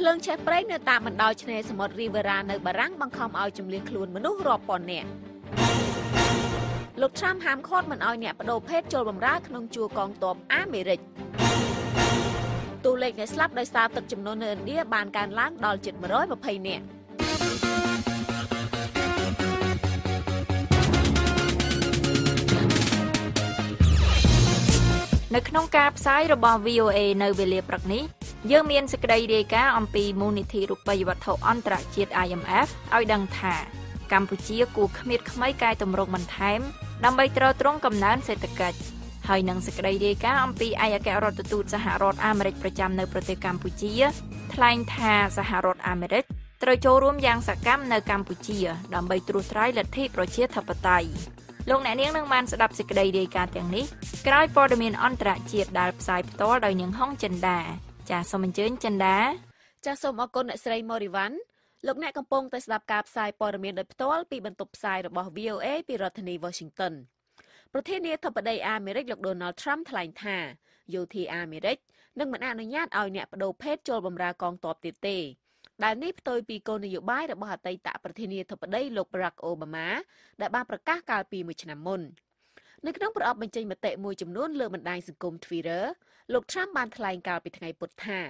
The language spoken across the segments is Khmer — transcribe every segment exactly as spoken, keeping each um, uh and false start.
ភ្លើងឆេះព្រៃនៅតាមបណ្ដោយឆ្នេរសមុទ្រ Rivera នៅបារាំងបង្ខំឲ្យជំនះខ្លួនមនុស្សរាប់ពាន់នាក់លោក Trump ហាមឃាត់មិនឲ្យអ្នកបដូរភេទចូលបម្រើក្នុងជួរកងទ័ពអាមេរិកតួលេខអ្នកស្លាប់ដោយសារទឹកជំនន់នៅឥណ្ឌាបានកើនឡើងដល់ជិតone hundred twentyនាក់នៅក្នុងការផ្សាយរបស់ V O A នៅវេលាព្រឹកនេះយើងមានសេចក្តីរាយការណ៍អំពីមូលនិធិរូបិយវត្ថុអន្តរជាតិ I M F ឲ្យដឹងថាកម្ពុជាគួរខ្មៀតខ្មៃកាយទម្រង់បន្ថែមដើម្បីទ្រទ្រង់កំណើនសេដ្ឋកិច្ចហើយនឹងសេចក្តីរាយការណ៍អំពីឯកអគ្គរដ្ឋទូតសហរដ្ឋអាមេរិកប្រចាំនៅប្រទេសកម្ពុជាថ្លែងថាសហរដ្ឋអាមេរិកត្រូវចូលរួមយ៉ាងសកម្មនៅកម្ពុជាដើម្បីត្រួសត្រាយលទ្ធិប្រជាធិបតេយ្យលោកអ្នកនាងនឹងបានស្ដាប់សេចក្តីរាយការណ៍ទាំងនេះក្រោយព័ត៌មានអន្តរជាតិដែលផ្សាយផ្ទាល់ដោយនាងហងចិនដាចាសសូមអញ្ជើញចិនដាចាសសូមអរគុណអ្នកស្រីម៉ូរីវ៉ាន់លោកអ្នកកំពុងតែស្ដាប់ការផ្សាយព័ត៌មានដោយផ្ទាល់ពីបន្ទប់ផ្សាយរបស់ V O A ពីរដ្ឋធានី Washington ប្រធានាធិបតីអាមេរិកលោក Donald Trump ថ្លែងថាយោធាអាមេរិកនឹងមិនអនុញ្ញាតឲ្យអ្នកបដូរភេទចូលបម្រើកងទ័ពទៀតទេដែលនេះផ្ទុយពីគោលនយោបាយរបស់អតីតប្រធានាធិបតីលោក Barack Obama ដែលបានប្រកាសកាលពីមួយឆ្នាំមុននៅក្នុងប្រអប់បញ្ចេញមតិមួយចំនួនលើបណ្ដាញសង្គម Twitter លោក Trump បានថ្លែងកាលពីថ្ងៃពុធថា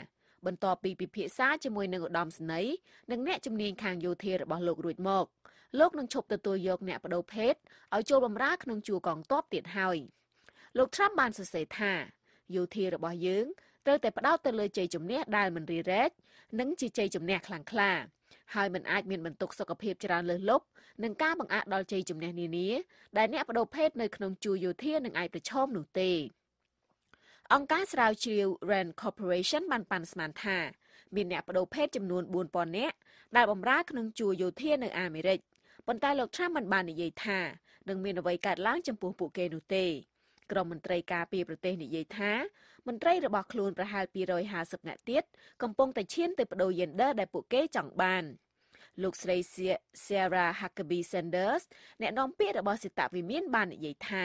បន្ទាប់ពីពិភាក្សាជាមួយនឹងឧត្តមសេនីយ៍និងអ្នកជំនាញខាងយោធារបស់លោករួចមកលោកនឹងឈប់ទទួលយកអ្នកបដូរភេទឲ្យចូលបម្រើក្នុងជួរកងទ័ពទៀតហើយលោក Trump បានសរសេរថាយោធារបស់យើងត្រូវតែផ្ដោតទៅលើជ័យជំនះដែលមិនរារែកនិងជាជ័យជំនះខ្លាំងក្លាហើយមិនអាចមានបន្ទុកសុខភាពច្រើនលើសលប់នឹងការបង្អាក់ដល់ជ័យជំនះនានាដែលអ្នកបដូរភេទនៅក្នុងជួរយោធានឹងអាចប្រឈមនោះទេអង្គការស្រាវជ្រាវ Rand Corporation បានប៉ាន់ស្មានថាមានអ្នកបដូរភេទចំនួន four thousand នាក់ដែលបម្រើក្នុងជួរយោធានៅអាមេរិកប៉ុន្តែលោក Trump មិនបាននិយាយថានឹងមានអ្វីកើតឡើងចំពោះពួកគេនោះទេក្រមមន្ត្រីការពារប្រទេសនិយាយថាមន្ត្រីរបស់ខ្លួនប្រហែលtwo hundred fiftyនាក់ទៀតកំពុងតែឈានទៅបដូរ gender ដែលពួកគេចង់បានលោកស្រី Sarah Huckabee Sanders អ្នកនាំពាក្យរបស់សេតវិមានបាននិយាយថា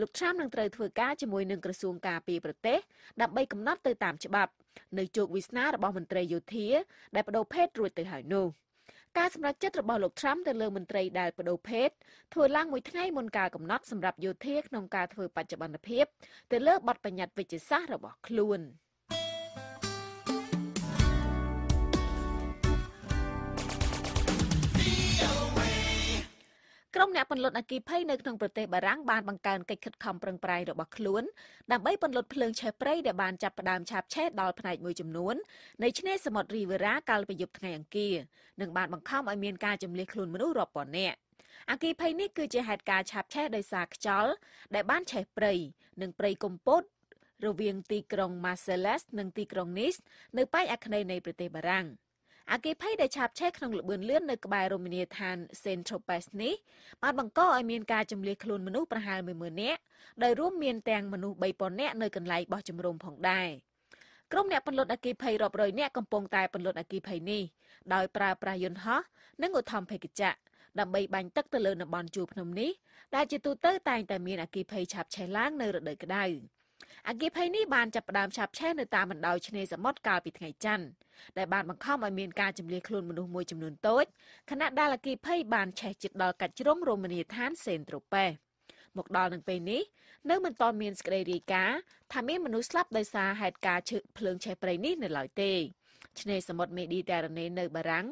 លោក Trump នឹងត្រូវធ្វើការជាមួយនឹងក្រសួងការពារប្រទេសដើម្បីកំណត់ទៅតាមច្បាប់នៅជោគវាសនារបស់មន្ត្រីយោធាដែលបដូរភេទរួចទៅហើយនោះការសម្រេចចិត្តរបស់លោក Trump ទៅលើមន្ត្រីដែលបដូរភេទធ្វើឡើងមួយថ្ងៃមុនការកំណត់សម្រាប់យោធាក្នុងការធ្វើបច្ចុប្បន្នភាពទៅលើបទបញ្ញត្តិវិជ្ជាសាស្ត្ររបស់ខ្លួនក្រុមអ្នកពន្លត់អគ្គិភ័យនៅក្នុងប្រទេសបារាំងបានបង្កើនកិច្ចខិតខំប្រឹងប្រែងរបស់ខ្លួនដើម្បីពន្លត់ភ្លើងឆេះព្រៃដែលបានចាប់ផ្ដើមឆាបឆេះដល់ផ្នែកមួយចំនួននៃឆ្នេរសមុទ្រ Rivera កាលពីយប់ថ្ងៃអង្គារនិងបានបង្ខំឲ្យមានការចម្លៀសខ្លួនមនុស្សរាប់ពាន់នាក់អគ្គិភ័យនេះគឺជាហេតុការណ៍ឆាបឆេះដោយសារខ្យល់ដែលបានឆេះព្រៃនិងព្រៃកំពត់រវាងទីក្រុង Marseilles និងទីក្រុង Nice នៅប៉ែកអាគ្នេយ៍នៃប្រទេសបារាំងអគ្គិភ័យដែលឆាបឆេះក្នុងល្បឿនលឿននៅក្បែររមណីយដ្ឋាន Saint-Tropez នេះបានបង្កឲ្យមានការចម្លៀសខ្លួនមនុស្សប្រហែល one thousand នាក់ដោយរួមមានទាំងមនុស្ស three thousand នាក់នៅកន្លែងបោះជំរំផងដែរក្រុមអ្នកពន្លត់អគ្គិភ័យរាប់រយនាក់កំពុងតែពន្លត់អគ្គិភ័យនេះដោយប្រើប្រាស់យន្តហោះនិងឧទ្ធម្ភាគចក្រដើម្បីបាញ់ទឹកទៅលើតំបន់ជួរភ្នំនេះដែលជាទូទៅតែងតែមានអគ្គិភ័យឆាបឆេះឡើងនៅរដូវក្តៅអគ្គិភ័យនេះបានចាប់ផ្ដើមឆាបឆេះនៅតាមបណ្ដោយឆ្នេរសមុទ្រកាលពីថ្ងៃច័ន្ទដែលបានបង្ខំឲ្យមានការចម្លៀសខ្លួនមនុស្សមួយចំនួនតូចខណៈដែលអគ្គិភ័យបានឆេះជិតដល់កាច់ជ្រុងរមណីយដ្ឋាន Saint-Tropez មកដល់នឹងពេលនេះនៅមិនទាន់មានសេចក្តីរាយការណ៍ថាមានមនុស្សស្លាប់ដោយសារហេតុការណ៍ឈឺភ្លើងឆេះព្រៃនេះនៅឡើយទេឆ្នេរសមុទ្រមេឌីតេរ៉ាណេនៅបារាំង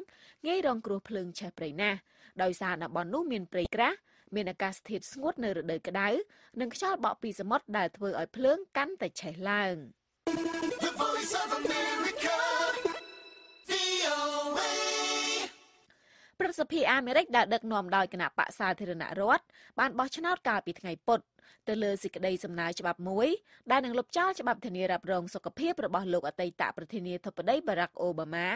ងាយរងគ្រោះភ្លើងឆេះព្រៃណាស់ដោយសារតំបន់នោះមានព្រៃក្រាស់មានអាកាសធាតុស្ងួតនៅរដូវក្តៅនិងខ្យល់បក់ពីសមុទ្រដែលធ្វើឲ្យភ្លើងកាន់តែឆេះឡើងប្រសិទ្ធិអាមេរិកដែលដឹកនាំដោយគណៈបក្សសាធារណរដ្ឋបានបោះឆ្នោតកាលពីថ្ងៃពុធទៅលើសេចក្តីសំណើច្បាប់មួយដែលនឹងលុបចោលច្បាប់ធានារ៉ាប់រងសុខភាពរបស់លោកអតីតប្រធានាធិបតី Barack Obama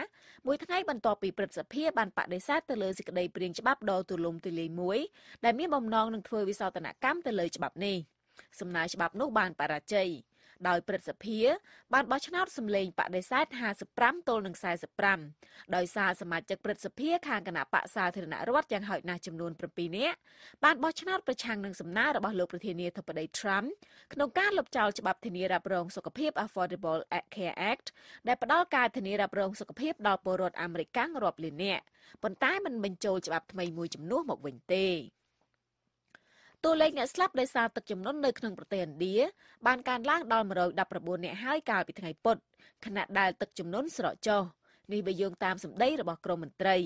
មួយថ្ងៃបន្ទាប់ពីព្រឹទ្ធសភាបានបដិសេធទៅលើសេចក្តីព្រាងច្បាប់ដ៏ទូលំទូលាយមួយដែលមានបំណងនឹងធ្វើវិសោធនកម្មទៅលើច្បាប់នេះសំណើច្បាប់នោះបានបរាជ័យ ដោយព្រឹទ្ធសភាបានបោះឆ្នោតសម្លេងបដិសេធហាសិបប្រាំទល់នឹងសែសិបប្រាំដោយសារសមាជិកព្រឹទ្ធសភាខាងគណៈបក្សសាធារណរដ្ឋយ៉ាងហោចណាស់ចំនួនសេវែននាក់បានបោះឆ្នោតប្រឆាំងនឹងសំណើរបស់លោកប្រធានាធិបតី Trump ក្នុងការលុបចោលច្បាប់ធានារ៉ាប់រងសុខភាព Affordable Care Act ដែលផ្ដល់ការធានារ៉ាប់រងសុខភាពដល់ពលរដ្ឋអាមេរិករាប់លាននាក់ប៉ុន្តែមិនបញ្ចូលច្បាប់ថ្មីមួយចំនួនមកវិញទេតួលេខអ្នកស្លាប់ដោយសារទឹកជំនន់នៅក្នុងប្រទេសឥណ្ឌាបានកើនឡើងដល់មួយរយដប់ប្រាំបួននាក់ហើយកាលពីថ្ងៃពុធខណៈដែលទឹកជំនន់ស្រកចុះនេះបើយោងតាមសម្ដីរបស់ក្រមមន្ត្រី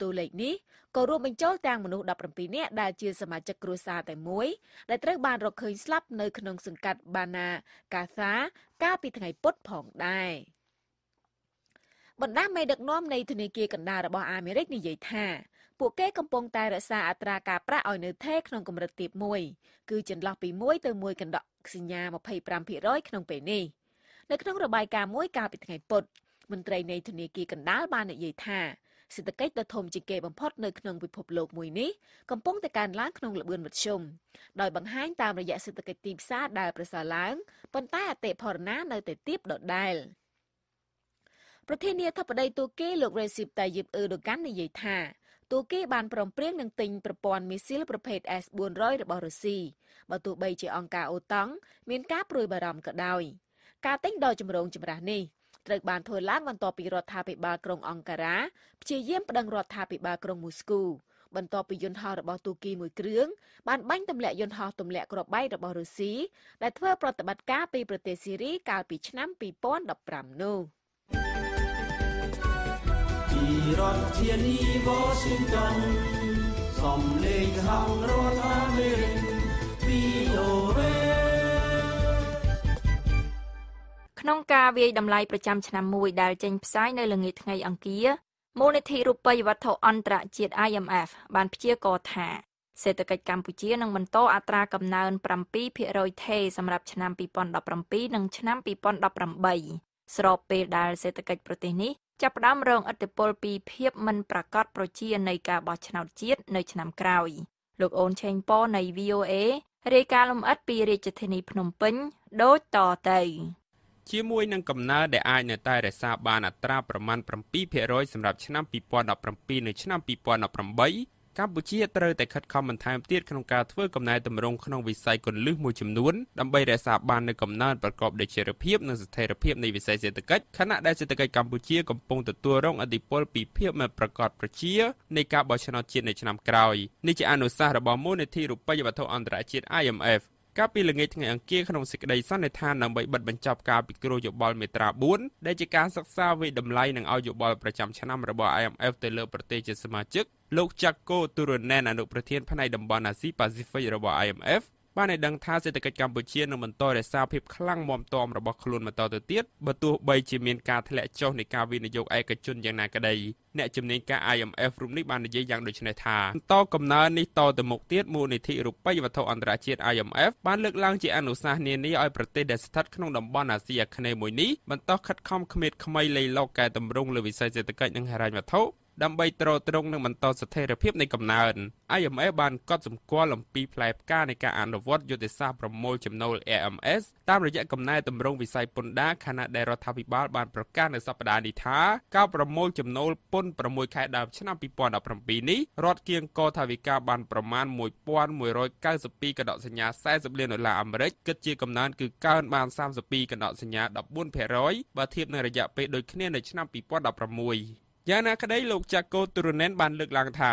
តួលេខនេះក៏រួមបញ្ចូលទាំងមនុស្សដប់ប្រាំពីរនាក់ដែលជាសមាជិកគ្រួសារតែមួយដែលត្រូវបានរកឃើញស្លាប់នៅក្នុងសង្កាត់បាណាកាសាកាលពីថ្ងៃពុធផងដែរបណ្ដាមេដឹកនាំនៃធនាគារកណ្ដាលរបស់អាមេរិកនិយាយថាពួកគេកំពុងតែរក្សាអត្រាការប្រាក់ឲ្យនៅថេរក្នុងកម្រិតទាបមួយគឺចន្លោះពីមួយទៅមួយកណ្ដោះសញ្ញា ยี่สิบห้าเปอร์เซ็นต์ ក្នុងពេលនេះនៅក្នុងរបាយការណ៍មួយកាលពីថ្ងៃពុធមន្ត្រីនៃធនាគារកណ្ដាលបាននិយាយថាសេដ្ឋកិច្ចដ៏ធំជាងគេបំផុតនៅក្នុងពិភពលោកមួយនេះកំពុងតែកើនឡើងក្នុងល្បឿនមធ្យមដោយបង្ហាញតាមរយៈសេដ្ឋកិច្ចទីផ្សារដែលប្រសើរឡើងប៉ុន្តែអតិផរណានៅតែទាបដដែលប្រធានាធិបតីទូគីលោក Recep Tayyip Erdogan និយាយថាទូគីបានព្រមព្រៀងនឹងទិញប្រព័ន្ធមីស៊ីលប្រភេទ เอส สี่ร้อย របស់រុស្ស៊ីបើទោះបីជាអង្គការអូតង់មានការព្រួយបារម្ភក៏ដោយការទិញដ៏ចម្រូងចម្រាសនេះត្រូវបានធ្វើឡើងបន្ទាប់ពីរដ្ឋាភិបាលក្រុងអង្គការ៉ាព្យាយាមប្តឹងរដ្ឋាភិបាលក្រុងមូស្គូបន្ទាប់ពីយន្តហោះរបស់ទូគីមួយគ្រឿងបានបាញ់ទម្លាក់យន្តហោះទម្លាក់គ្រាប់បែករបស់រុស្ស៊ីដែលធ្វើប្រតិបត្តិការពីប្រទេសស៊ីរីកាលពីឆ្នាំยี่สิบสิบห้าនោះរដ្ឋធានី Washington សំឡេងខាងរដ្ឋអាមេរិក วี โอ เอ ក្នុងការវាយតម្លៃប្រចាំឆ្នាំមួយដែលចេញផ្សាយនៅល្ងាចថ្ងៃអង្គារមូលនិធិរូបិយវត្ថុអន្តរជាតិ I M F បានព្យាករណ៍ថាសេដ្ឋកិច្ចកម្ពុជានឹងបន្តអត្រាកំណើន seven percent ថេរសម្រាប់ឆ្នាំยี่สิบสิบเจ็ดនិងឆ្នាំยี่สิบสิบแปดស្របពេលដែលសេដ្ឋកិច្ចប្រទេសនេះចាប់ផ្ដើមរងឥទ្ធិពលពីភាពមិនប្រាកដប្រជានៃការបោះឆ្នោតជាតិនៅឆ្នាំក្រោយលោកអូនឆេងប៉ូនៃ វី អូ เอ រាយការណ៍លម្អិតពីរាជធានីភ្នំពេញដូចតទៅជាមួយនឹងកំណើនដែលអាចនៅតែរក្សាបានអត្រាប្រមាណ seven percent សម្រាប់ឆ្នាំยี่สิบสิบเจ็ดនិងឆ្នាំยี่สิบสิบแปดកម្ពុជាត្រូវតែខិតខំបន្ថែមទៀតក្នុងការធ្វើកំណែតម្រង់ក្នុងវិស័យគន្លឹះមួយចំនួនដើម្បីរក្សាបាននូវកំណើនប្រកបដោយចីរភាពនិងស្ថិរភាពនៃវិស័យសេដ្ឋកិច្ចខណៈដែលសេដ្ឋកិច្ចកម្ពុជាកំពុងទទួលរងឥទ្ធិពលពីភាពមិនប្រាកដប្រជានៃការបោះឆ្នោតជាតិនៅឆ្នាំក្រោយនេះជាអនុសាសន៍របស់មូលនិធិរូបិយវត្ថុអន្តរជាតិ I M Fកាលពីល្ងាចថ្ងៃអង្គារក្នុងសេចក្តីសន្និដ្ឋានដើម្បីបិទបញ្ចប់ការពិគ្រោះយោបល់មេត្រាfourដែលជាការសិក្សាវិតម្លៃនិងឲ្យយោបល់ប្រចាំឆ្នាំរបស់ I M F ទៅលើប្រទេសជាសមាជិកលោក Jaco Turunen អនុប្រធានផ្នែកតំបន់អាស៊ីប៉ាស៊ីហ្វិករបស់ I M F បានឲ្យដឹងថាសេដ្ឋកិច្ចកម្ពុជានឹងបន្តរក្សាភាពខ្លាំងមាំទាំរបស់ខ្លួនបន្តទៅទៀតបើទោះបីជាមានការធ្លាក់ចុះនៃការវិនិយោគឯកជនយ៉ាងណាក្តីអ្នកជំនាញការ I M F រូបនេះបាននិយាយយ៉ាងដូចនេះថាបន្តកំណើននេះតទៅមុខទៀតមូលនិធិរូបិយវត្ថុអន្តរជាតិ I M F បានលើកឡើងជាអនុសាសន៍នានាឲ្យប្រទេសដែលស្ថិតក្នុងតំបន់អាស៊ីអាគ្នេយ៍មួយនេះបន្តខិតខំគ្មេតខ្មៃលៃលកកែតម្រង់លើវិស័យសេដ្ឋកិច្ចនិងហិរញ្ញវត្ថុដើម្បីទ្រទ្រង់នឹងបន្តស្ថិរភាពនៃកំណើន I M F បានកត់សម្គាល់អំពីផ្លែផ្កានៃការអនុវត្តយុទ្ធសាស្ត្រប្រមូលចំណូល A M S តាមរយៈកំណែតម្រង់វិស័យពន្ធដារខណៈដែលរដ្ឋាភិបាលបានប្រកាសនៅសប្តាហ៍នេះថាការប្រមូលចំណូលពន្ធsixខែដើមឆ្នាំยี่สิบสิบเจ็ดនេះរដ្ឋគៀងកោថាវិការបានប្រមាណ one thousand one hundred ninety-two កណ្ដោះសញ្ញាfortyលានដុល្លារអាមេរិកគិតជាកំណើនគឺកើនបានthirty-twoកណ្ដោះសញ្ញា fourteen percent បើធៀបនឹងរយៈពេលដូចគ្នានៅឆ្នាំยี่สิบสิบหกយ៉ាងណាក្តីលោកចាកូទូរ៉ូណែនបានលើកឡើងថា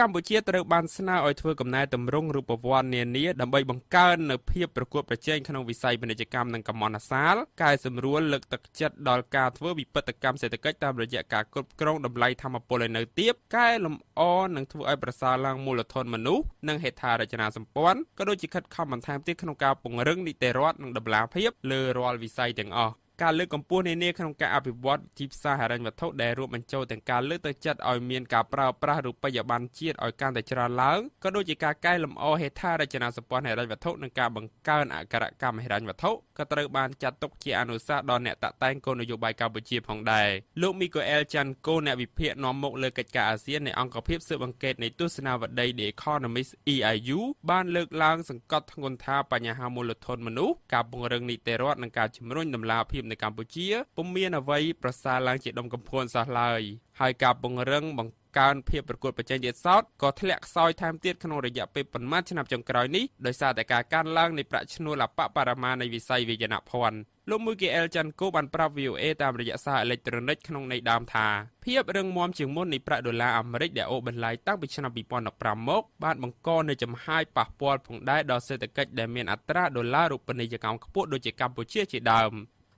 កម្ពុជាត្រូវបានស្នើឲ្យធ្វើកំណែតម្រង់រូបវ័ន្តនានាដើម្បីបង្កើននូវភាពប្រកួតប្រជែងក្នុងវិស័យពាណិជ្ជកម្មនិងកម្មន្តអាសាលកែសម្រួលលើកទឹកចិត្តដល់ការធ្វើវិពិធកម្មសេដ្ឋកិច្ចតាមរយៈការគ្រប់គ្រងតម្លៃធម្មពលឲ្យនៅទាបកែលម្អនិងធ្វើឲ្យប្រសើរឡើងមូលធនមនុស្សនិងហេដ្ឋារចនាសម្ព័ន្ធក៏ដូចជាខិតខំបន្ថែមទៀតក្នុងការពង្រឹងនីតិរដ្ឋនិងតម្លាភាពលើរាល់វិស័យទាំងអស់ ការលើកកម្ពស់នានាក្នុងការអភិវឌ្ឍទីផ្សារហិរញ្ញវត្ថុដែលរួមបញ្ចូលទាំងការលើកទឹកចិត្តឲ្យមានការប្រើប្រាស់រូបិយប័ណ្ណជាតិឲ្យកាន់តែច្រើនឡើងក៏ដូចជាការកែលម្អហេដ្ឋារចនាសម្ព័ន្ធហិរញ្ញវត្ថុនិងការបង្កើនអក្ខរកម្មហិរញ្ញវត្ថុក៏ត្រូវបានចាត់ទុកជាអនុសាសន៍ដល់អ្នកតាក់តែងគោលនយោបាយកម្ពុជាផងដែរលោក Michael Chanko អ្នកវិភាគនាំមុខលើកិច្ចការអាស៊ាននៃអង្គភាពស៊ើបអង្កេតនៃទស្សនាវដ្តី The Economist អ៊ី អាយ យូ បានលើកឡើងសង្កត់ធ្ងន់ថាបញ្ហាមូលធនមនុស្សការពង្រឹងនីតិរដ្ឋនិងការជំរុញដំណាលភាពនៅកម្ពុជាពុំមានអ្វីប្រសើរឡើងជាដុំកំភួនសោះឡើយហើយការពង្រឹងបង្កើនភាពប្រកួតប្រជែងទៀតសោតក៏ធ្លាក់ខ្សោយថែមទៀតក្នុងរយៈពេលប៉ុន្មានឆ្នាំចុងក្រោយនេះដោយសារតែការកើនឡើងនៃប្រាក់ឈ្នួលអបបរមានៃវិស័យវាយនភ័ណ្ឌលោកមួយគីអែលចាន់កូបានប្រាប់ វី អូ អេ តាមរយៈសារអេឡិចត្រូនិកក្នុងន័យដើមថាភាពរឹងមាំជាងមុននៃប្រាក់ដុល្លារអាមេរិកដែលអូសបន្លាយតាំងពីឆ្នាំពីរពាន់ដប់ប្រាំមកបានបង្កនូវចំហាយប៉ះពាល់ផងដែរដល់សេដ្ឋកិច្ចដែលមានអត្រាដុល្លាររូបនីយកម្មខ្ពស់ដូចជាកម្ពុជាជាដើម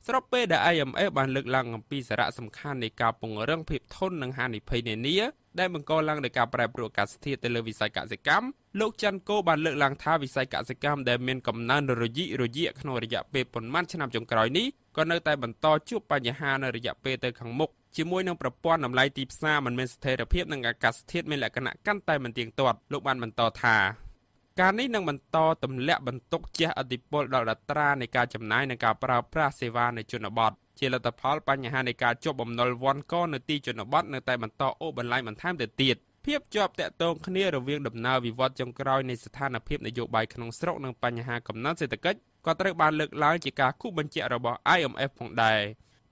ស្របពេលដែល អាយ អេម អេಫ్ បានលើកឡើងអំពីសារៈសំខាន់នៃការពង្រឹងភាពធន់នឹងហានិភ័យនានាដែលបង្កឡើងដោយការប្រែប្រួលអាកាសធាតុទៅលើវិស័យកសិកម្មលោកចាន់កូបានលើកឡើងថាវិស័យកសិកម្មដែលមានកំណើនរយិករយៈក្នុងរយៈពេលប៉ុន្មានឆ្នាំចុងក្រោយនេះក៏នៅតែបន្តជួបបញ្ហានៅរយៈពេលទៅខាងមុខជាមួយនឹងប្រព័ន្ធតម្លៃទីផ្សារមិនមានស្ថិរភាពនិងអាកាសធាតុមានលក្ខណៈកាន់តែមិនទៀងទាត់លោកបានបន្តថាការនេះនឹងបន្តទម្លាក់បន្ទុកជះឥទ្ធិពលដល់អត្រានៃការចំណាយនិងការប្រើប្រាស់សេវានៅជនបទជាលទ្ធផលបញ្ហានៃការជាប់បំណុលវ៉ាន់កនៅទីជនបទនៅតែបន្តអូសបន្លាយបន្ថែមទៅទៀតភាពជាប់ទាក់ទងគ្នារវាងដំណើរវិវត្តចុងក្រោយនៃស្ថានភាពនយោបាយក្នុងស្រុកនិងបញ្ហាកំណើនសេដ្ឋកិច្ចក៏ត្រូវបានលើកឡើងជាការគូសបញ្ជាក់របស់ អាយ អេម អេఫ్ ផងដែរ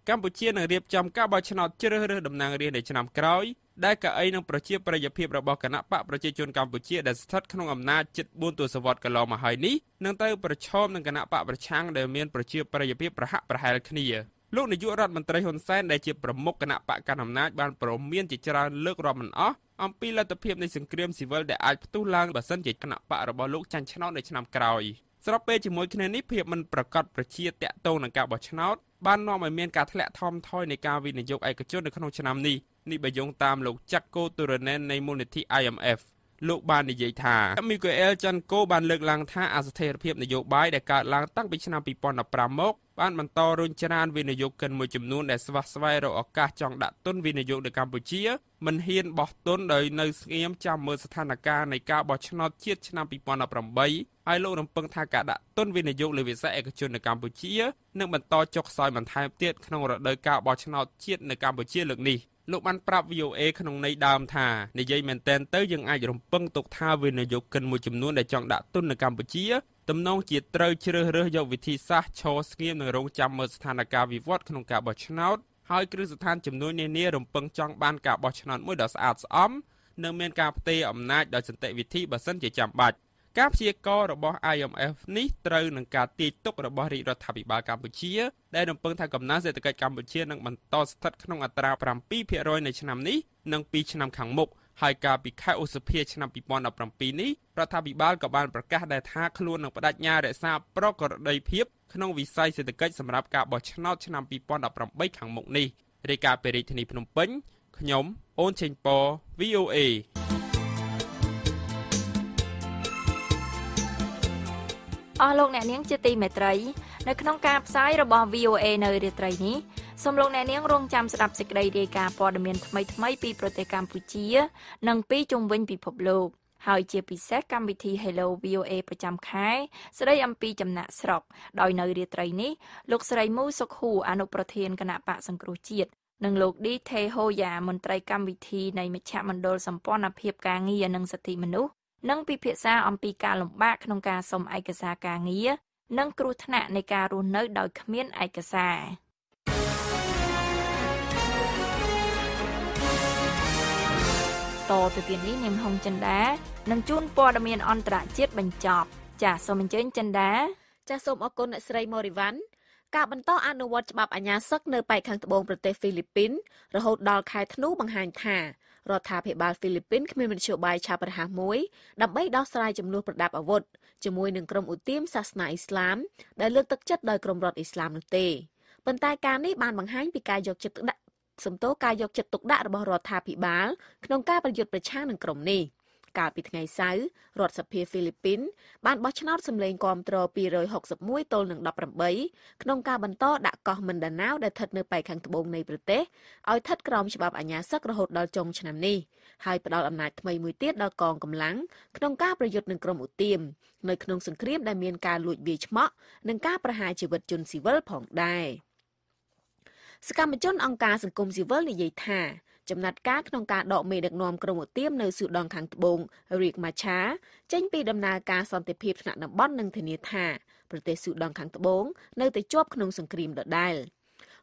កម្ពុជានឹងរៀបចំការបោះឆ្នោតជ្រើសរើសតំណាងរាស្ត្រនៅឆ្នាំក្រោយដែលកៅអីនឹងប្រជាប្រិយភាពរបស់គណៈបកប្រជាជនកម្ពុជាដែលស្ថិតក្នុងអំណាចជិតបួនទសវត្សរ៍កន្លងមកហើយនេះនឹងត្រូវប្រឈមនឹងគណៈបកប្រឆាំងដែលមានប្រជាប្រិយភាពប្រហាក់ប្រហែលគ្នាលោកនាយករដ្ឋមន្ត្រីហ៊ុនសែនដែលជាប្រមុខគណៈបកកណ្ដាលអំណាចបានប្រមានជាច្រើនលើករាប់មិនអស់អំពីលទ្ធភាពនៃសង្គ្រាមស៊ីវិលដែលអាចផ្ទុះឡើងបើសិនជាគណៈបករបស់លោកចាញ់ឆ្នោតនៅឆ្នាំក្រោយស្របពេលជាមួយគ្នានេះភាពមិនប្រកបប្រជាតេតងនឹងការបោះឆ្នោតបាននាំឲ្យមានការធ្លាក់ថមថយនៃការវិនិយោគឯកជននៅក្នុងឆ្នាំនេះនេះបើយោងតាមលោកចាក់កូទូរ៉ាណែននៃមូលនិធិ អាយ អេម អេఫ్ លោកបាននិយាយថាមីកូអែលចាន់កូបានលើកឡើងថាអស្ថិរភាពនយោបាយដែលកើតឡើងតាំងពីឆ្នាំពីរពាន់ដប់ប្រាំមកបានបន្តរុញច្រានវិនិយោគិនមួយចំនួនដែលស្វះស្វែងរកឱកាសចង់ដាក់ទុនវិនិយោគនៅកម្ពុជាមិនហ៊ានបោះទុនដោយនៅស្ងៀមចាំមើលស្ថានភាពនៃការបោះឆ្នោតជាតិឆ្នាំពីរពាន់ដប់ប្រាំបីហើយលោករំពឹងថាការដាក់ទុនវិនិយោគលើវិស័យឯកជននៅកម្ពុជានឹងបន្តចុះខ្សោយបន្ថែមទៀតក្នុងរដូវកាលបោះឆ្នោតជាតិនៅកម្ពុជាលើកនេះលោកបានប្រាប់ វី អូэй ក្នុងន័យដើមថានិយាយមែនទែនទៅយើងអាចរំពឹងទុកថាវិនិយោគិនមួយចំនួនដែលចង់ដាក់ទុននៅកម្ពុជាទំនងជាត្រូវជ្រើសរើសយកវិធីសាស្ត្រឈរស្ងៀមនិងរងចាំមើលស្ថានភាពវិវត្តក្នុងការបោះឆ្នោតហើយគ្រឹះស្ថានជំនួយនានារំពឹងចង់បានការបោះឆ្នោតមួយដ៏ស្អាតស្អំនិងមានការផ្ទេរអំណាចដោយសន្តិវិធីបើសិនជាចាំបាច់ការព្យាករណ៍របស់ អាយ អេម អេఫ్ នេះត្រូវនឹងការទាយទុករបស់រាជរដ្ឋាភិបាលកម្ពុជាដែលរំពឹងថាកំណើនសេដ្ឋកិច្ចកម្ពុជានឹងបន្តស្ថិតក្នុងអត្រា ប្រាំពីរភាគរយ នៅឆ្នាំនេះនិងពីរឆ្នាំខាងមុខហើយកាលពីខែឧសភាឆ្នាំពីរពាន់ដប់ប្រាំពីរនេះរដ្ឋាភិបាលក៏បានប្រកាសដែរថាខ្លួននឹងបដិញ្ញារក្សាប្រក្រតីភាពក្នុងវិស័យសេដ្ឋកិច្ចសម្រាប់ការបោះឆ្នោតឆ្នាំពីរពាន់ដប់ប្រាំបីខាងមុខនេះរាយការណ៍ពីរាជធានីភ្នំពេញខ្ញុំអូនឆេងព វី អូэйអស់លោកអ្នកនាងជាទីមេត្រីនៅក្នុងការផ្សាយរបស់ វី អូэй នៅរាត្រីនេះសូមលោកអ្នកនាងរងចាំស្ដាប់សេចក្តីរាយការណ៍ព័ត៌មានថ្មីៗពីប្រទេសកម្ពុជានិងពីជុំវិញពិភពលោកហើយជាពិសេសកម្មវិធី Hello វី អូэй ប្រចាំខែស្ដីអំពីចំណាក់ស្រុកដោយនៅរាត្រីនេះលោកស្រីមូសុខហួរអនុប្រធានគណៈបកសង្គ្រោះជាតិនិងលោកឌីថេហូយ៉ាមន្ត្រីកម្មវិធីនៃមជ្ឈមណ្ឌលសម្ព័ន្ធភាពការងារនិងសិទ្ធិមនុស្សនិងពិភាក្សាអំពីការលំបាកក្នុងការសុំឯកសារការងារនិងគ្រោះថ្នាក់នៃការរស់នៅដោយគ្មានឯកសារតទៅពីនេះនាងហុងចិនដានឹងជូនព័ត៌មានអន្តរជាតិបញ្ចប់ចាសសូមអញ្ជើញចិនដាចាសសូមអរគុណអ្នកស្រីម៉ូរីវ៉ាន់ការបន្តអនុវត្តច្បាប់អាញាសឹកនៅប៉ែកខាងត្បូងប្រទេសហ្វីលីពីនរហូតដល់ខែធ្នូបង្ហាញថារដ្ឋាភិបាលហ្វីលីពីនគ្មានមធ្យោបាយឆាប់រហ័សមួយដើម្បីដោះស្រាយចំនួនប្រដាប់អាវុធជាមួយនឹងក្រុមឧទាមសាសនាអ៊ីស្លាមដែលលើកទឹកចិត្តដោយក្រុមរដ្ឋអ៊ីស្លាមនោះទេប៉ុន្តែការនេះបានបង្ហាញពីការយកចិត្តទុកដាក់សំទោការយកចិត្តទុកដាក់របស់រដ្ឋាភិបាលក្នុងការប្រយុទ្ធប្រឆាំងនឹងក្រុមនេះ កាលពីថ្ងៃសៅរ៍រដ្ឋសភាហ្វីលីពីនបានបោះឆ្នោតសម្លេងគាំទ្រtwo hundred sixty-oneទល់នឹងeighteenក្នុងការបន្តដាក់កោះមិនដាណាវដែលស្ថិតនៅប៉ែកខាងត្បូងនៃប្រទេសឲ្យស្ថិតក្រោមច្បាប់អាជ្ញាសឹករហូតដល់ចុងឆ្នាំនេះហើយផ្ដល់អំណាចថ្មីមួយទៀតដល់កងកម្លាំងក្នុងការប្រយុទ្ធនឹងក្រុមឧទាមនៅក្នុងសង្គ្រាមដែលមានការលួចវាយឆ្មក់និងការប្រហារជីវិតជនស៊ីវិលផងដែរសកម្មជនអង្គការសង្គមស៊ីវិលនិយាយថាចំណាត់ការក្នុងការដកមេដឹកនាំក្រុមឧទាមនៅស៊ូដង់ខាងត្បូងរាកម៉ាឆាចេញពីដំណើរការសន្តិភាពថ្នាក់តំបន់និងធានាថាប្រទេសស៊ូដង់ខាងត្បូងនៅតែជាប់ក្នុងសង្គ្រាមដដែល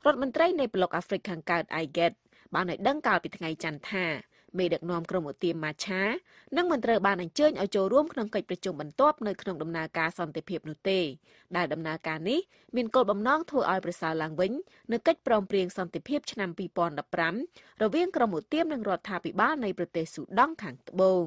រដ្ឋមន្ត្រីនៃប្លុកអាហ្វ្រិកខាងកើត អាយហ្គេត បានឲ្យដឹងកាលពីថ្ងៃច័ន្ទថាមេដឹកនាំក្រុមឧទាមម៉ាឆានឹងមិនត្រូវបានអញ្ជើញឲ្យចូលរួមក្នុងកិច្ចប្រជុំបន្ទាប់នៅក្នុងដំណើរការសន្តិភាពនោះទេដែលដំណើរការនេះមានគោលបំណងធ្វើឲ្យប្រសើរឡើងវិញនៅកិច្ចព្រមព្រៀងសន្តិភាពឆ្នាំtwo thousand fifteenរវាងក្រុមឧទាមនិងរដ្ឋាភិបាលនៃប្រទេសស៊ូដង់ខាងត្បូង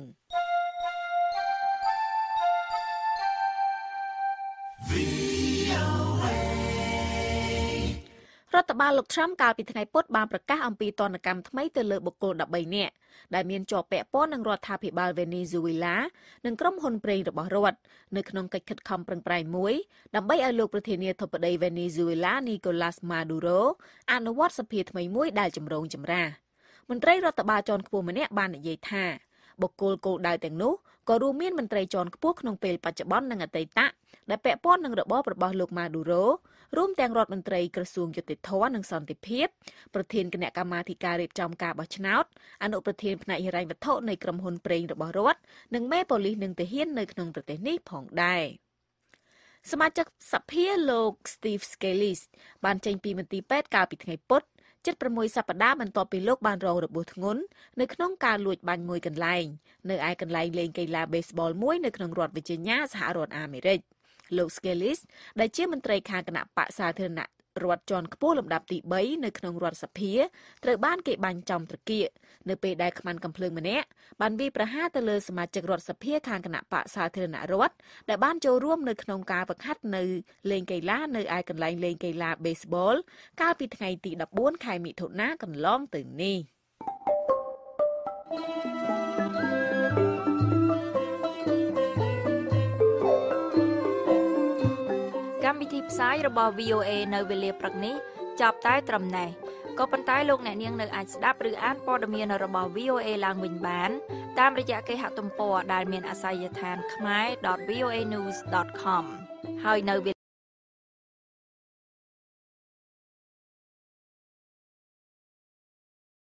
រដ្ឋបាលលោក Trump កាលពីថ្ងៃពុធបានប្រកាសអំពីទណ្ឌកម្មថ្មីទៅលើបុគ្គលthirteenនាក់ដែលមានជាប់ពាក់ព័ន្ធនឹងរដ្ឋាភិបាល Venezuela និងក្រុមហ៊ុនប្រេងរបស់រដ្ឋនៅក្នុងកិច្ចខិតខំប្រឹងប្រែងមួយដើម្បីឲ្យលោកប្រធានាធិបតី Venezuela Nicolas Maduro អនុវត្តសភាថ្មីមួយដែលជំរងចម្រាស់មន្ត្រីរដ្ឋបាលជាន់ខ្ពស់ម្នាក់បាននិយាយថាបុគ្គលគោលដៅទាំងនោះក៏រួមមានមន្ត្រីជាន់ខ្ពស់ក្នុងពេលបច្ចុប្បន្ននិងអតីតដែលពាក់ព័ន្ធនឹងរបបរបស់លោក Maduro រួមទាំងរដ្ឋមន្ត្រីក្រសួងយុតិធម៌និងសន្តិភាពប្រធានគណៈកម្មាធិការរៀបចំការបោះឆ្នោតអនុប្រធានផ្នែកហិរញ្ញវត្ថុនៃក្រុមហ៊ុនប្រេងរបស់រដ្ឋនិងមេប៉ូលីសនិងទាហាននៅក្នុងប្រទេសនេះផងដែរសមាជិកសភាលោក Steve Scalise បានចេញពីមន្ទីរពេទ្យកាលពីថ្ងៃពុធជិតsixសប្តាហ៍បន្ទាប់ពីលោកបានរងរបួសធ្ងន់នៅក្នុងការលួចបាញ់មួយកន្លែងនៅឯកន្លែងលេងកីឡា baseball មួយនៅក្នុងរដ្ឋ Virginia សហរដ្ឋអាមេរិកលោក Scalise ដែលជាមន្ត្រីខាងគណៈបក្សសាធារណរដ្ឋជាន់ខ្ពស់លំដាប់ទីthreeនៅក្នុងរដ្ឋសភាត្រូវបានគេបាញ់ចំត្រគាកនៅពេលដែលខ្មាំងកំភ្លើងម្នាក់បានវាយប្រហារទៅលើសមាជិករដ្ឋសភាខាងគណៈបក្សសាធារណរដ្ឋដែលបានចូលរួមនៅក្នុងការវឹកហាត់នៅលេងកីឡានៅឯកន្លែងលេងកីឡា baseball កាលពីថ្ងៃទីfourteenthខែមិថុនាកន្លងទៅនេះកម្មវិធីផ្សាយរបស់ វី អូ អេ នៅវេលាព្រឹកនេះចប់តែត្រឹមនេះក៏ប៉ុន្តែលោកអ្នកនាងនៅអាចស្ដាប់ឬអានព័ត៌មានរបស់ វី អូ អេ ឡើងវិញបានតាមរយៈគេហទំព័រដែលមានអាសយដ្ឋាន khmer.voanews dot com ហើយនៅ